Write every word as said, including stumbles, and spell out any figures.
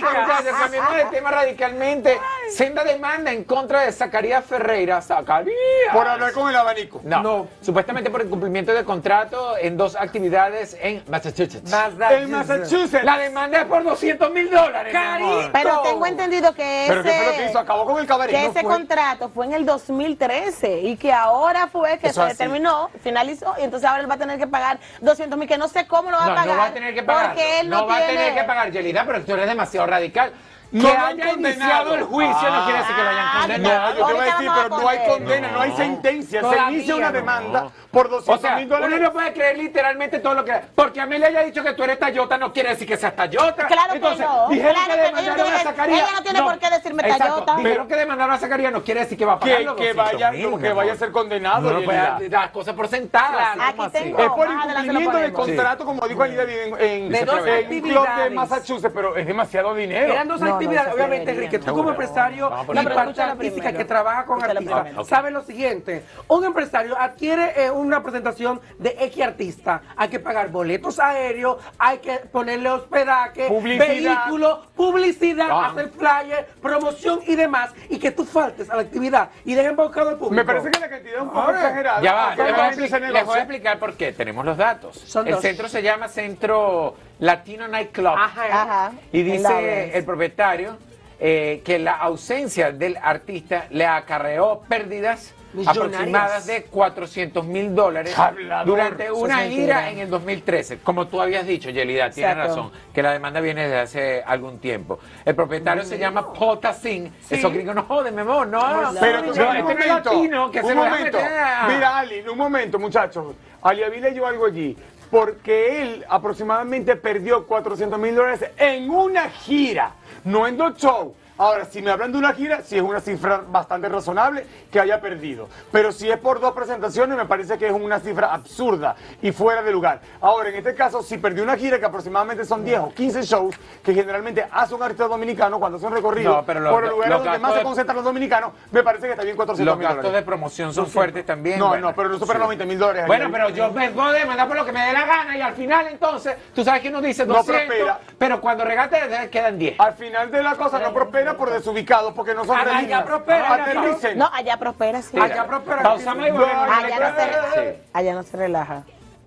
política. Cambiando de tema radicalmente. Senda demanda en contra de Zacarías Ferreira. Zacarías. Por hablar con el abanico. No. no. Supuestamente por incumplimiento de contrato en dos actividades en Massachusetts. Massachusetts. En Massachusetts. La demanda es por doscientos mil dólares. Carito. Pero tengo entendido que ese... ¿Pero qué fue lo que hizo? Acabó con el cabaret. Que ese no contrato fue en el dos mil trece y que ahora fue que Eso se determinó, finalizó, y entonces ahora él va a tener que pagar doscientos mil, que no sé cómo lo va no, a pagar. No va a tener que pagar. Porque él no, no va tiene... a tener que pagar, Yelida, pero tú eres demasiado radical. Que haya iniciado el juicio ah, no quiere decir que lo hayan condenado. No, yo te voy a decir, pero no hay condena, no, no hay sentencia. Todavía se inicia una demanda no. por doscientos mil dólares. Uno no puede creer literalmente todo lo que... Porque a mí le haya dicho que tú eres tayota, no quiere decir que seas tayota. Claro. Entonces, que no. Dijeron claro que demandaron a Zacarías. Ella no tiene no. por qué decirme tayota. Pero que demandaron a Zacarías no quiere decir que va a pagar los doscientos mil. Que vaya a ser condenado. No, no puede dar cosas por sentadas. Aquí tengo. Es por incumplimiento del contrato, como dijo Alida, en un club de Massachusetts, pero es demasiado dinero. No, obviamente, Enrique, tú como empresario y parte artística que trabaja con artistas, sabes lo siguiente: un empresario adquiere eh, una presentación de X artista, hay que pagar boletos aéreos, hay que ponerle hospedaje, publicidad, vehículo, publicidad, no. hacer flyer, promoción y demás, y que tú faltes a la actividad y dejen embaucado al público. Me parece que la cantidad es un poco exagerada. Ya va, les voy, voy, voy a explicar por qué. Tenemos los datos. Son el dos. Centro se llama Centro Latino Night Club. Ajá, ajá. Y dice el propietario Eh, que la ausencia del artista le acarreó pérdidas aproximadas de cuatrocientos mil dólares durante una gira en el dos mil trece. Como tú habías dicho, Yelida, tiene razón, que la demanda viene desde hace algún tiempo. El propietario se llama Paul Tassin. Esos gringos no joden, mi amor, no. Pero este es latino que se lo deja meter. Mira, Ali, un momento, muchachos. Ali Avila llevó algo allí. Porque él aproximadamente perdió cuatrocientos mil dólares en una gira, no en dos shows. Ahora, si me hablan de una gira, sí es una cifra bastante razonable que haya perdido. Pero si es por dos presentaciones, me parece que es una cifra absurda y fuera de lugar. Ahora, en este caso, si perdió una gira, que aproximadamente son diez o quince shows, que generalmente hace un artista dominicano cuando son recorridos no, por los lugares donde más de, se concentran los dominicanos, me parece que está bien cuatrocientos mil dólares. Los gastos de promoción son fuertes también. No, bueno, no, pero no superan sí. noventa mil dólares. Bueno, pero yo me voy a demandar por lo que me dé la gana y al final, entonces, tú sabes que nos dice doscientos, no prospera. Pero cuando regate quedan diez. Al final de la cosa no prospera por desubicados, porque no son allá, allá prospera, aterricen. No, allá prospera, sí. Allá prospera. Pausame y volvemos. Allá no se relaja.